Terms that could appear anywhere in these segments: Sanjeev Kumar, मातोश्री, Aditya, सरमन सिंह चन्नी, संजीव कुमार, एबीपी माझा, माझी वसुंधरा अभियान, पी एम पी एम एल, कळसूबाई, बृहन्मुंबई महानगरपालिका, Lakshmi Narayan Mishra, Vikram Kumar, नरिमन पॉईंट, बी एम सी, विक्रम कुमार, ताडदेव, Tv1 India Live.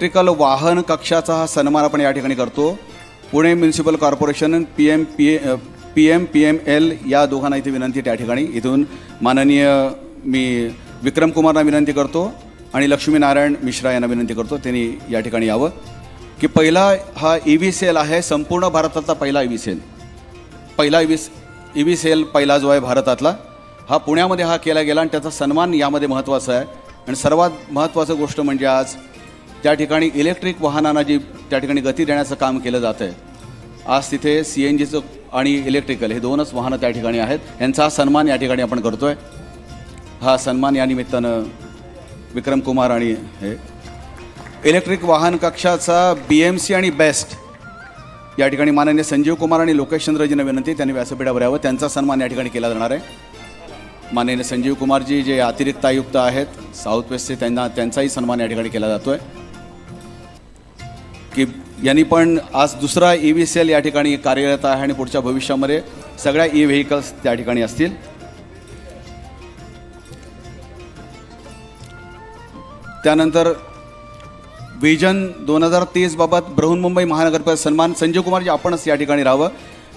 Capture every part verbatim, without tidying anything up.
Electrical वाहन कक्षाचा हा सन्मान आपण या ठिकाणी करतो। Pune municipal corporation P M P पी एम पी एम एल या दोघांना इथे विनंती त्या ठिकाणी इथून माननीय मी विक्रम कुमारना विनंती करतो आणि लक्ष्मी नारायण मिश्रा यांना विनंती करतो त्यांनी या ठिकाणी यावं की पहिला हा ईव्ही सेल आहे संपूर्ण भारताचा पहिला ईव्ही सेल पहिला ईव्ही ईव्ही सेल पहिला जो आहे भारतातला हा पुण्यामध्ये हा केला गेला आणि त्याचा सन्मान यामध्ये महत्त्वाचा आहे। आणि सर्वात महत्त्वाचं गोष्ट म्हणजे आज त्या ठिकाणी इलेक्ट्रिक वाहनांना जी त्या ठिकाणी गती देण्याचं काम केलं जातं आहे आज तिथे सी एन जीचं आणि इलेक्ट्रिकल हे दोनच वाहनं त्या ठिकाणी आहेत यांचा हा सन्मान या ठिकाणी आपण करतो आहे। हा सन्मान या निमित्तानं विक्रम कुमार आणि हे इलेक्ट्रिक वाहन कक्षाचा बी एम सी आणि बेस्ट या ठिकाणी माननीय संजीव कुमार आणि लोकेशचंद्रजींना विनंती त्यांनी व्यासपीठावर यावं त्यांचा सन्मान या ठिकाणी केला जाणार आहे। माननीय संजीव कुमारजी जे अतिरिक्त आयुक्त आहेत साऊथ वेस्टचे त्यांना त्यांचाही सन्मान या ठिकाणी केला जातो आहे की यांनी पण आज दुसरा ई व्ही सेल या ठिकाणी कार्यरत आहे आणि पुढच्या भविष्यामध्ये सगळ्या ई व्हेकल्स त्या ठिकाणी असतील। त्यानंतर विजन दोन हजार तीस बाबत बृहन्मुंबई महानगरपालिका सन्मान संजीव कुमारजी आपणच या ठिकाणी राहावं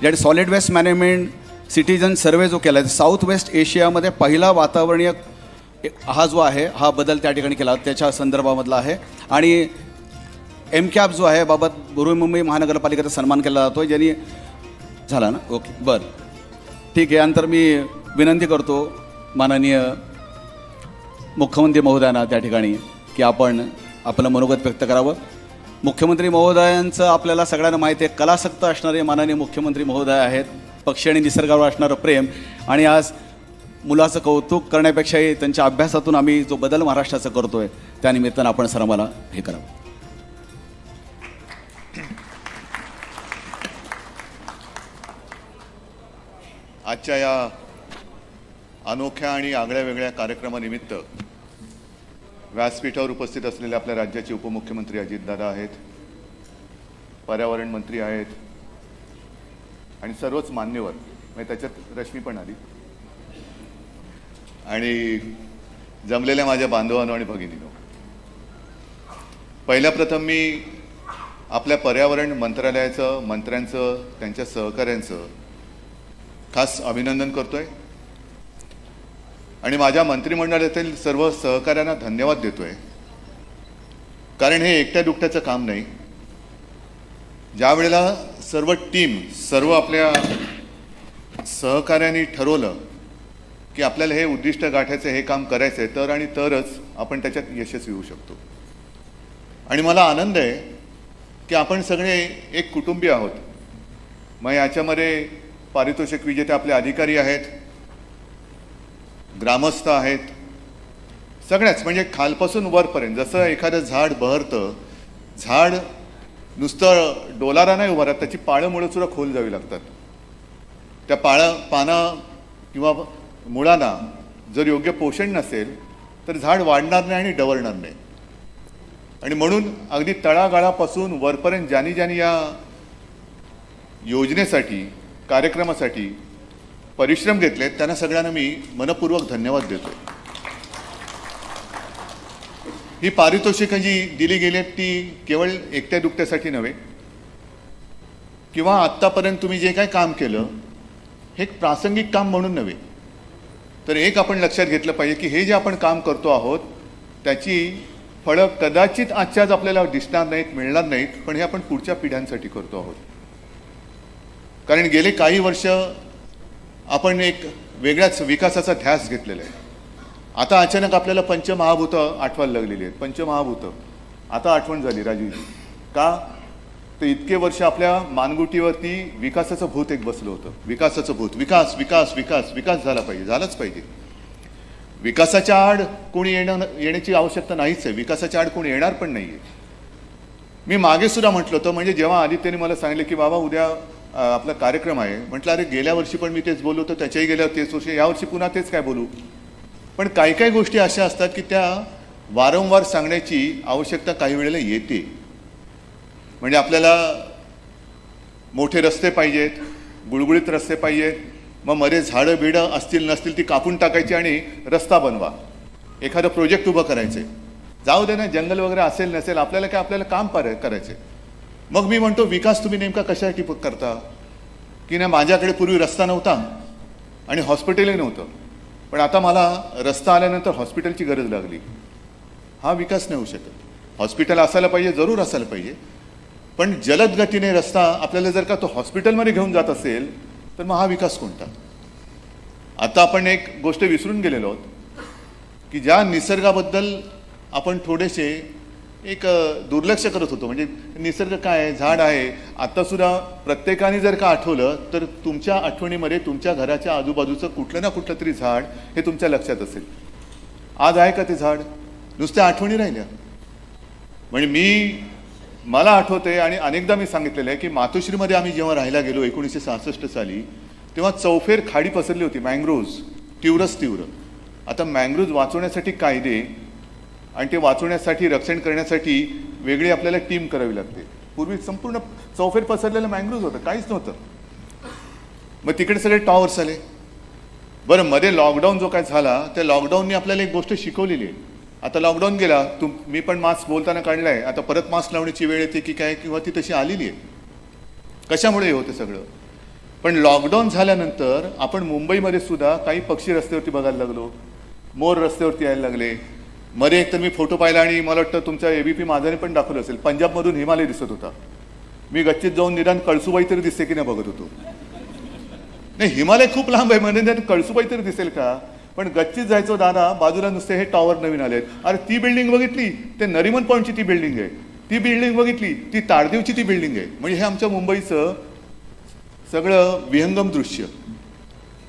ज्याने solid waste management citizen survey जो केला आहे साऊथ वेस्ट एशियामध्ये पहिला वातावरणीय हा जो आहे हा बदल त्या ठिकाणी केला त्याच्या संदर्भामधला आहे। आणि एम कॅप जो आहे बाबत बृहन्मुंबई महानगरपालिकेचा सन्मान केला जातो ज्यांनी झाला ना ओके बरं ठीक आहे। नंतर मी विनंती करतो माननीय मुख्यमंत्री महोदयांना त्या ठिकाणी की आपण आपलं मनोगत व्यक्त करावं। मुख्यमंत्री महोदयांचं आपल्याला सगळ्यांना माहिती आहे कलासक्त असणारे माननीय मुख्यमंत्री महोदय आहेत पक्षी आणि निसर्गावर असणारं प्रेम आणि आज मुलाचं कौतुक करण्यापेक्षाही त्यांच्या अभ्यासातून आम्ही जो बदल महाराष्ट्राचा करतो आहे त्यानिमित्तानं आपण सर्वांना हे करावं। आजच्या या अनोख्या आणि आगळ्या वेगळ्या कार्यक्रमानिमित्त व्यासपीठावर उपस्थित असलेले आपल्या राज्याचे उपमुख्यमंत्री अजितदादा आहेत पर्यावरण मंत्री आहेत आणि सर्वच मान्यवर म्हणजे त्याच्यात रश्मी पण आली आणि जमलेल्या माझ्या बांधवांनो आणि भगिनींनो पहिल्या प्रथम मी आपल्या पर्यावरण मंत्रालयाचं मंत्र्यांचं त्यांच्या सहकाऱ्यांचं खास अभिनंदन करतोय आणि माझ्या मंत्रिमंडळातील सर्व सहकाऱ्यांना धन्यवाद देतोय कारण हे एकट्या दुकट्याचं काम नाही। ज्या वेळेला सर्व टीम सर्व आपल्या सहकाऱ्यांनी ठरवलं की आपल्याला हे उद्दिष्ट गाठायचं हे काम करायचं आहे तर आणि तरच आपण त्याच्यात यशस्वी होऊ शकतो। आणि मला आनंद आहे की आपण सगळे एक कुटुंबीय आहोत मग याच्यामध्ये पारितोषिक विजेते आपले अधिकारी आहेत ग्रामस्थ आहेत सगळ्याच म्हणजे खालपासून वरपर्यंत जसं एखादं झाड बहरतं झाड नुसतं डोलारा नाही उभारत त्याची पाळं मुळंसुद्धा खोल जावी लागतात त्या पाळं पानं किंवा मुळांना जर योग्य पोषण नसेल तर झाड वाढणार नाही आणि डवरणार नाही। आणि म्हणून अगदी तळागाळापासून वरपर्यंत ज्यांनी ज्यांनी या योजनेसाठी कार्यक्रमासाठी परिश्रम घेतले त्यांना सगळ्यांना मी मनपूर्वक धन्यवाद देतो। ही पारितोषिकं जी दिली गेली ती केवळ एकट्या दुकट्यासाठी नव्हे किंवा आत्तापर्यंत तुम्ही जे काही काम केलं हे एक प्रासंगिक काम म्हणून नव्हे तर एक आपण लक्षात घेतलं पाहिजे की हे जे आपण काम करतो आहोत त्याची फळं कदाचित आजच्या आज आपल्याला दिसणार नाहीत मिळणार नाहीत पण हे आपण पुढच्या पिढ्यांसाठी करतो आहोत कारण गेले काही वर्ष आपण एक वेगळ्याच विकासाचा ध्यास घेतलेला आहे। आता अचानक आपल्याला पंचमहाभूतं आठवायला लागलेली आहेत पंचमहाभूतं आता आठवण झाली राजूजी का तर इतके वर्ष आपल्या मानगुटीवरती विकासाचं भूत एक बसलं होतं विकासाचं भूत विकास विकास विकास विकास झाला पाहिजे झालाच पाहिजे विकासाच्या आड कोणी येणं येण्याची आवश्यकता नाहीच आहे विकासाच्या आड कोणी येणार पण नाही आहे। मी मागेसुद्धा म्हटलं होतं म्हणजे जेव्हा आदित्यने मला सांगितलं की बाबा उद्या आपला कार्यक्रम आहे म्हटलं अरे गेल्या वर्षी पण मी तेच बोललो होतो त्याच्याही गेल्या तेच वर्षी यावर्षी पुन्हा तेच काय बोलू पण काही काही गोष्टी अशा असतात की त्या वारंवार सांगण्याची आवश्यकता काही वेळेला येते म्हणजे आपल्याला मोठे रस्ते पाहिजेत गुळगुळीत रस्ते पाहिजेत मग मध्ये झाडं बिडं असतील नसतील ती कापून टाकायची आणि रस्ता बनवा एखादं प्रोजेक्ट उभं करायचं जाऊ दे ना जंगल वगैरे असेल नसेल, आपल्याला काय, आपल्याला काम करायचे. मग मी म्हणतो विकास तुम्ही नेमका कशासाठी करता की ना, माझ्याकडे पूर्वी रस्ता नव्हता आणि हॉस्पिटलही नव्हतं, पण आता मला रस्ता आल्यानंतर हॉस्पिटलची गरज लागली. हा विकास नाही होऊ शकत. हॉस्पिटल असायला पाहिजे, जरूर असायला पाहिजे, पण जलद गतीने रस्ता आपल्याला जर का तो हॉस्पिटलमध्ये घेऊन जात असेल तर मग हा विकास कोणता. आता आपण एक गोष्ट विसरून गेलेलो आहोत की ज्या निसर्गाबद्दल आपण थोडेसे एक दुर्लक्ष करत होतो. म्हणजे निसर्ग काय आहे, झाड आहे. आतासुद्धा प्रत्येकाने जर का आठवलं तर तुमच्या आठवणीमध्ये तुमच्या घराच्या आजूबाजूचं कुठलं ना कुठलं तरी झाड हे तुमच्या लक्षात असेल. आज आहे का ते झाड? नुसत्या आठवणी राहिल्या. म्हणजे मी मला आठवते आणि अनेकदा मी सांगितलेलं आहे की मातोश्रीमध्ये आम्ही जेव्हा राहायला गेलो एकोणीसशे सहासष्ट साली, तेव्हा चौफेर खाडी पसरली होती, मँग्रोव्ज तीव्रच तीव्र. आता मँग्रोव्ज वाचवण्यासाठी कायदे आणि ते वाचवण्यासाठी रक्षण करण्यासाठी वेगळी आपल्याला टीम करावी लागते. पूर्वी संपूर्ण चौफेर पसरलेलं मँग्रोव्ज होतं, काहीच नव्हतं. मग तिकडे सगळे टॉवर्स आले. बरं, मध्ये लॉकडाऊन जो काय झाला त्या लॉकडाऊनने आपल्याला एक गोष्ट शिकवलेली आहे. आता लॉकडाऊन गेला, तुम मी पण मास्क बोलताना काढला आहे, आता परत मास्क लावण्याची वेळ येते की काय, किंवा ती तशी आलेली आहे. कशामुळे हे होतं सगळं? पण लॉकडाऊन झाल्यानंतर आपण मुंबईमध्ये सुद्धा काही पक्षी रस्त्यावरती बघायला लागलो, मोर रस्त्यावरती यायला लागले. मध्ये एकतर मी फोटो पाहिला आणि मला वाटतं तुमच्या एबीपी माझाने पण दाखवलं असेल, पंजाबमधून हिमालय दिसत होता. मी गच्चीत जाऊन निदान कळसूबाई तरी दिसते की नाही बघत होतो. नाही, हिमालय खूप लांब आहे म्हणजे कळसूबाई तरी दिसेल का, पण गच्चीत जायचो दादा, बाजूला नुसते हे टॉवर नवीन आले आहेत. अरे ती बिल्डिंग बघितली, ते नरिमन पॉईंटची ती बिल्डिंग आहे, ती बिल्डिंग बघितली, ती ताडदेवची ती बिल्डिंग आहे. म्हणजे हे आमच्या मुंबईचं सगळं विहंगम दृश्य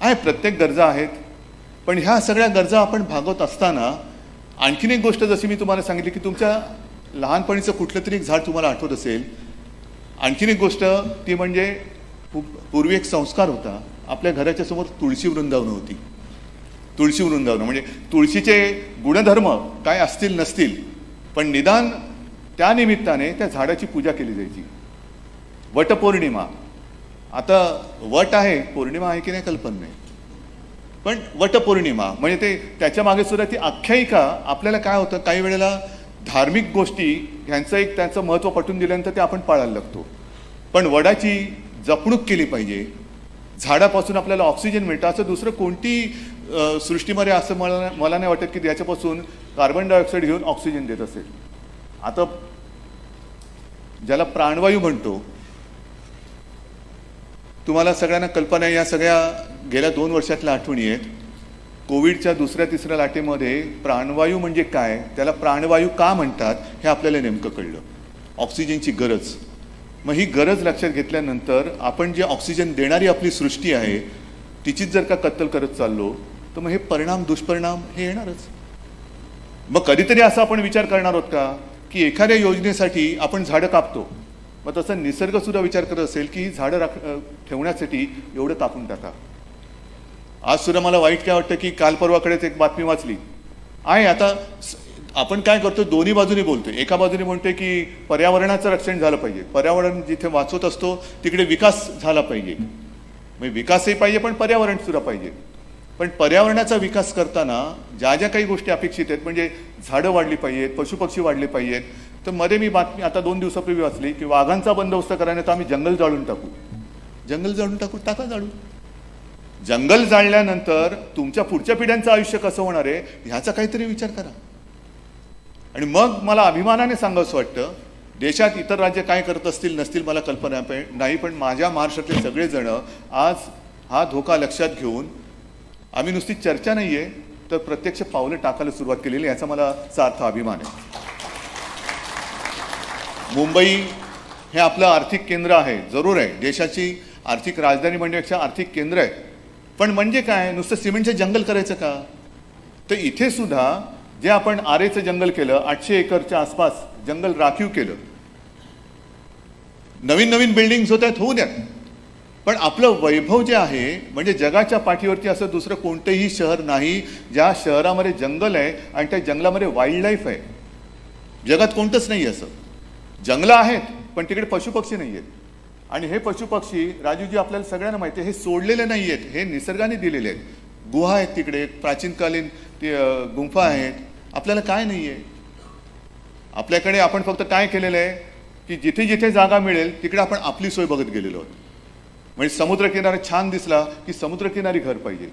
आहे. प्रत्येक गरजा आहेत, पण ह्या सगळ्या गरजा आपण भागवत असताना आणखीन एक गोष्ट, जशी मी तुम्हाला सांगितली की तुमच्या लहानपणीचं कुठलं तरी एक झाड तुम्हाला आठवत असेल, आणखीन एक गोष्ट ती म्हणजे पूर्वी एक संस्कार होता. आपल्या घराच्या समोर तुळशी वृंदावन होती. तुळशी वृंदावन म्हणजे तुळशीचे गुणधर्म काय असतील नसतील, पण निदान त्या निमित्ताने त्या झाडाची पूजा केली जायची. वटपौर्णिमा, आता वट आहे, पौर्णिमा आहे की नाही कल्पना नाही, पण वटपौर्णिमा म्हणजे ते त्याच्या मागे सुद्धा ती आख्यायिका. आपल्याला काय होतं, काही वेळेला धार्मिक गोष्टी ह्यांचं एक त्यांचं महत्त्व पटवून दिल्यानंतर ते आपण पाळायला लागतो, पण वडाची जपणूक केली पाहिजे. झाडापासून आपल्याला ऑक्सिजन मिळतं, असं दुसरं कोणती सृष्टीमध्ये असं मला मला नाही वाटत की त्याच्यापासून कार्बन डायऑक्साईड घेऊन ऑक्सिजन देत असेल. आता ज्याला प्राणवायू म्हणतो, तुम्हाला सगळ्यांना कल्पना आहे, या सगळ्या गेल्या दोन वर्षातल्या आठवणी आहेत. कोविडच्या दुसऱ्या तिसऱ्या लाटेमध्ये प्राणवायू म्हणजे काय, त्याला प्राणवायू का म्हणतात हे आपल्याला नेमकं कळलं. ऑक्सिजनची गरज, मग ही गरज लक्षात घेतल्यानंतर आपण जे ऑक्सिजन देणारी आपली सृष्टी आहे तिचीच जर का कत्तल करत चाललो तर मग हे परिणाम दुष्परिणाम हे येणारच. मग कधीतरी असा आपण विचार करणार आहोत का की एखाद्या योजनेसाठी आपण झाडं कापतो, मग तसं निसर्गसुद्धा विचार करत असेल की ही झाडं राख ठेवण्यासाठी एवढं कापून टाका. आज सुद्धा मला वाईट काय वाटतं की काल परवाकडेच एक बातमी वाचली आहे. आता आपण काय करतो, दोन्ही बाजूने बोलतो. एका बाजूने म्हणतोय की पर्यावरणाचं रक्षण झालं पाहिजे, पर्यावरण जिथे वाचवत असतो तिकडे विकास झाला पाहिजे, म्हणजे विकासही पाहिजे पण पर्यावरण सुद्धा पाहिजे. पण पर्यावरणाचा विकास करताना ज्या ज्या काही गोष्टी अपेक्षित आहेत, म्हणजे झाडं वाढली पाहिजेत, पशुपक्षी वाढले पाहिजेत. तर मध्ये मी बातमी आता दोन दिवसापूर्वी वाचली की वाघांचा बंदोबस्त करायला तर आम्ही जंगल जाळून टाकू. जंगल जाळून टाकू, टाका जाळून. जंगल जाळल्यानंतर तुमच्या पुढच्या पिढ्यांचं आयुष्य कसं होणार आहे ह्याचा काहीतरी विचार करा. आणि मग मला अभिमानाने सांगावंसं वाटतं, देशात इतर राज्य काय करत असतील नसतील मला कल्पना नाही, पण माझ्या महाराष्ट्रातले सगळेजण आज हा धोका लक्षात घेऊन आम्ही नुसती चर्चा नाही आहे तर प्रत्यक्ष पावलं टाकायला सुरुवात केलेली, याचा मला सार्थ अभिमान आहे. मुंबई हे आपलं आर्थिक केंद्र आहे, जरूर आहे, देशाची आर्थिक राजधानी म्हणण्यापेक्षा आर्थिक केंद्र आहे, पण म्हणजे काय नुसतं सिमेंटचं जंगल करायचं का? तर इथे सुद्धा जे आपण आरेचं जंगल केलं, आठशे एकरच्या आसपास जंगल राखीव केलं, नवीन नवीन बिल्डिंग्स होत आहेत, होऊ द्यात, पण आपलं वैभव जे आहे म्हणजे जगाच्या पाठीवरती असं दुसरं कोणतंही शहर नाही ज्या शहरामध्ये जंगल आहे आणि त्या जंगलामध्ये वाईल्ड लाईफ आहे. जगात कोणतंच नाही असं. जंगलं आहेत पण तिकडे पशुपक्षी नाही आहेत. आणि हे पशुपक्षी राजूजी आपल्याला सगळ्यांना माहिती आहे, हे सोडलेले नाही आहेत, हे निसर्गाने दिलेले आहेत. गुहा आहेत, तिकडे प्राचीनकालीन ते गुंफा आहेत. आपल्याला काय नाही आहे, आपल्याकडे आपण फक्त काय केलेलं आहे की जिथे जिथे जागा मिळेल तिकडे आपण आपली सोय बघत गेलेलो आहोत. म्हणजे समुद्रकिनारा छान दिसला की समुद्रकिनारी घर पाहिजे,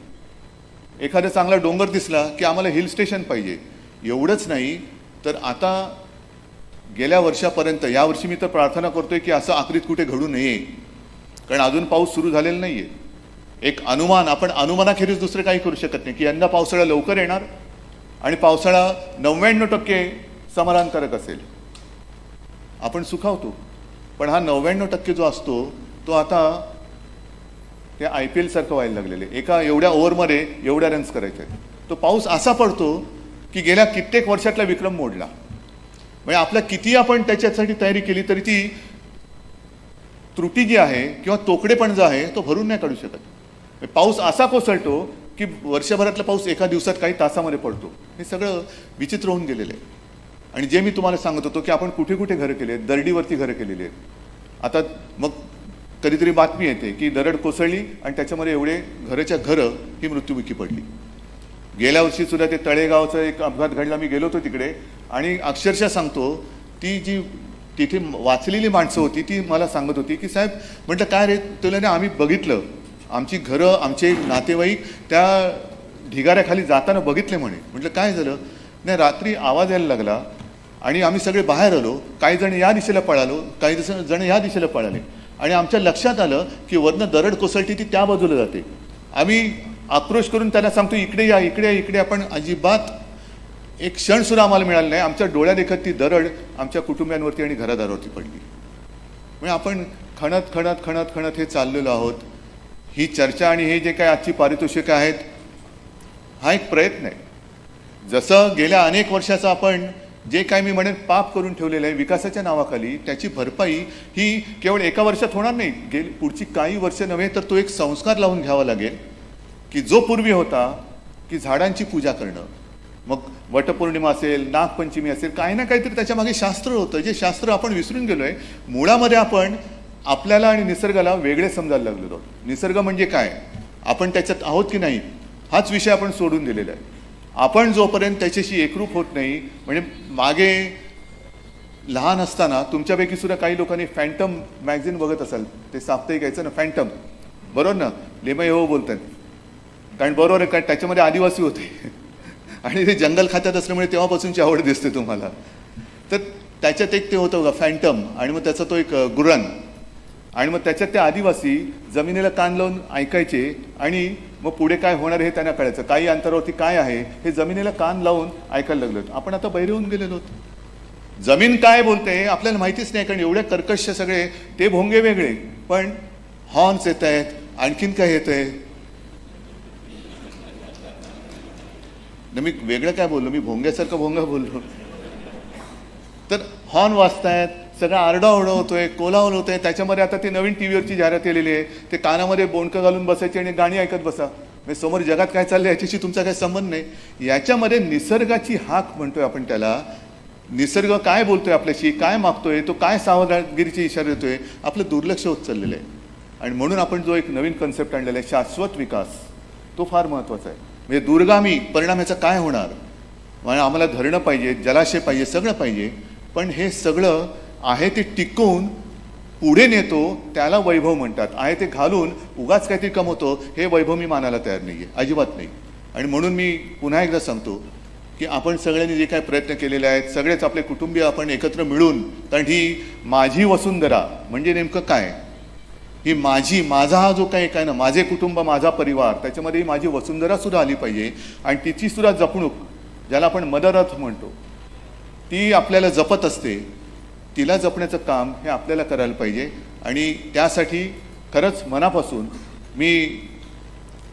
एखादा चांगला डोंगर दिसला की आम्हाला हिल स्टेशन पाहिजे. एवढंच नाही तर आता गेल्या वर्षापर्यंत, यावर्षी मी तर प्रार्थना करतोय की असं आकृती कुठे घडू नये, कारण अजून पाऊस सुरू झालेला नाही आहे. एक अनुमान, आपण अनुमानाखेरीज दुसरं काही करू शकत नाही की यंदा पावसाळा लवकर येणार आणि पावसाळा नव्याण्णव टक्के समाधानकारक असेल. आपण सुखावतो, पण हा नव्याण्णव टक्के जो असतो तो आता हे आय पी एल सारखं व्हायला लागलेले, एका एवढ्या ओव्हरमध्ये एवढ्या रन्स करायचे. तो पाऊस असा पडतो की गेल्या कित्येक वर्षातला विक्रम मोडला. म्हणजे आपला किती आपण त्याच्यासाठी तयारी केली तरी ती त्रुटी जी आहे किंवा तोकडेपण जो आहे तो भरून नाही काढू शकत. पाऊस असा कोसळतो की वर्षभरातला पाऊस एका दिवसात काही तासामध्ये पडतो. हे सगळं विचित्र होऊन गेलेलं आहे. आणि जे मी तुम्हाला सांगत होतो की आपण कुठे कुठे घरं केली आहेत, दरडीवरती घरं केलेली आहेत. आता मग कधीतरी बातमी येते की दरड कोसळली आणि त्याच्यामध्ये एवढे घराच्या घरं ही मृत्युमुखी पडली. गेल्या वर्षीसुद्धा ते तळेगावचा एक अपघात घडला, मी गेलो होतो तिकडे, आणि अक्षरशः सांगतो ती जी तिथे वाचलेली माणसं होती ती मला सांगत होती की साहेब, म्हटलं काय रे तुला ना, आम्ही बघितलं, आमची घरं, आमचे नातेवाईक त्या ढिगाऱ्याखाली जाताना बघितले म्हणे. म्हटलं काय झालं? नाही, रात्री आवाज यायला लागला आणि आम्ही सगळे बाहेर आलो, काही जण या दिशेला पळालो, काही जण या दिशेला पळाले, आणि आमच्या लक्षात आलं की वरनं दरड कोसळती ती त्या बाजूला जाते. आम्ही आक्रोश करून त्यांना सांगतो इकडे या, इकडे या, इकडे. आपण अजिबात एक क्षणसुद्धा आम्हाला मिळाला नाही. आमच्या डोळ्यादेखत ती दरड आमच्या कुटुंबियांवरती आणि घरादारावरती पडली. म्हणजे आपण खणत खणत खणत खणत हे चाललेलो आहोत. ही चर्चा आणि हे जे काय आजची पारितोषिकं आहेत हा एक प्रयत्न आहे. जसं गेल्या अनेक वर्षाचा आपण जे काय मी म्हणेन पाप करून ठेवलेलं आहे विकासाच्या नावाखाली, त्याची भरपाई ही केवळ एका वर्षात होणार नाही. गे पुढची काही वर्ष नव्हे तर तो एक संस्कार लावून घ्यावा लागेल की जो पूर्वी होता की झाडांची पूजा करणं, मग वटपौर्णिमा असेल, नागपंचमी असेल, काही ना काहीतरी त्याच्यामागे शास्त्र होतं, जे शास्त्र आपण विसरून गेलो आहे. मुळामध्ये आपण आपल्याला आणि निसर्गाला वेगळे समजायला लागलेलो आहोत. निसर्ग म्हणजे काय, आपण त्याच्यात आहोत की नाही हाच विषय आपण सोडून दिलेला आहे. आपण जोपर्यंत त्याच्याशी एकरूप होत नाही, म्हणजे मागे लहान असताना तुमच्यापैकी सुद्धा काही लोकांनी फॅन्टम मॅगझिन बघत असाल, ते साप्ताहिक यायचं ना, फॅन्टम, बरोबर ना, लेमय हो बोलतात, कारण बरोबर आहे, कारण त्याच्यामध्ये आदिवासी होते आणि ते जंगल खात्यात असल्यामुळे तेव्हापासूनची आवड दिसते तुम्हाला. तर त्याच्यात एक ते होतं बघा फॅन्टम, आणि मग त्याचा तो एक गुरण, आणि मग त्याच्यात ते आदिवासी जमिनीला कान लावून ऐकायचे आणि मग पुढे काय होणार हे त्यांना कळायचं. काही अंतरावरती काय आहे हे जमिनीला कान लावून ऐकायला लागलो होतो. आपण आता बहिरे होऊन गेलेलो आहोत. जमीन काय बोलते आपल्याला माहितीच नाही, कारण एवढ्या कर्कश सगळे ते भोंगे वेगळे, पण हॉर्न्स येत आहेत, आणखीन काय येत आहे ना, मी वेगळं काय बोललो, मी भोंग्यासारखं भोंगा बोललो. तर हॉर्न वाजतायत, सगळा आरडाओरडा होतोय, कोलाहल होतोय, त्याच्यामध्ये आता ते नवीन टी व्हीवरची जाहिरात केलेली आहे, ते कानामध्ये बोंडकं घालून बसायचे आणि गाणी ऐकत बसा. म्हणजे समोर जगात काय चाललं याच्याशी तुमचा काही संबंध नाही. याच्यामध्ये निसर्गाची हाक म्हणतोय आपण त्याला. निसर्ग काय बोलतोय आपल्याशी, काय मागतोय, तो काय सावधगिरीचे इशारे देतोय, आपलं दुर्लक्ष होत चाललेलं आहे. आणि म्हणून आपण जो एक नवीन कन्सेप्ट आणलेला आहे शाश्वत विकास, तो फार महत्त्वाचा आहे. म्हणजे दूरगामी परिणाम याचा काय होणार, म्हणजे आम्हाला धरणं पाहिजे, जलाशय पाहिजे, सगळं पाहिजे, पण हे सगळं आहे ते टिकवून पुढे नेतो त्याला वैभव म्हणतात. आहे ते घालून उगाच काहीतरी कमवतो हे वैभव मी मानायला तयार नाही आहे, अजिबात नाही. आणि म्हणून मी पुन्हा एकदा सांगतो की आपण सगळ्यांनी जे काही प्रयत्न केलेले आहेत, सगळेच आपले कुटुंबीय आपण एकत्र मिळून, कारण ही माझी वसुंधरा म्हणजे नेमकं काय, ही माझी, माझा हा जो काही काय ना, माझे कुटुंब, माझा परिवार, त्याच्यामध्ये माझी वसुंधरासुद्धा आली पाहिजे. आणि तिचीसुद्धा जपणूक, ज्याला आपण मदर अर्थ म्हणतो, ती आपल्याला जपत असते, तिला जपण्याचं काम हे आपल्याला करायला पाहिजे. आणि त्यासाठी खरंच मनापासून मी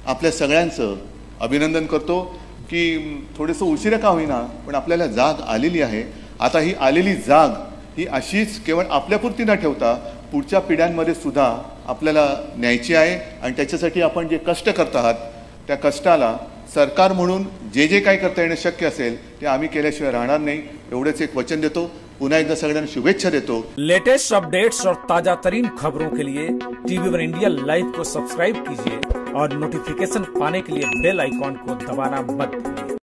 आपल्या सगळ्यांचं अभिनंदन करतो की थोडंसं उशिरा का होईना पण आपल्याला जाग आलेली आहे. आता ही आलेली जाग ही अशीच केवळ आपल्यापुरती न ठेवता पुढच्या पिढ्यांमध्ये सुद्धा आपल्याला न्यायची आहे. आणि त्याच्यासाठी आपण जे कष्ट करत आहात त्या कष्टाला सरकार म्हणून जे जे काही करता येणं शक्य असेल ते आम्ही केल्याशिवाय राहणार नाही, एवढंच एक वचन देतो. पुनः एकदा सगळ्यांना शुभेच्छा देतो. लेटेस्ट अपडेट्स और ताजा तरीन खबरों के लिए टीवी वन इंडिया लाइव को सब्सक्राइब कीजिए और नोटिफिकेशन पाने के लिए बेल आइकॉन को दबाना मत भूलिए.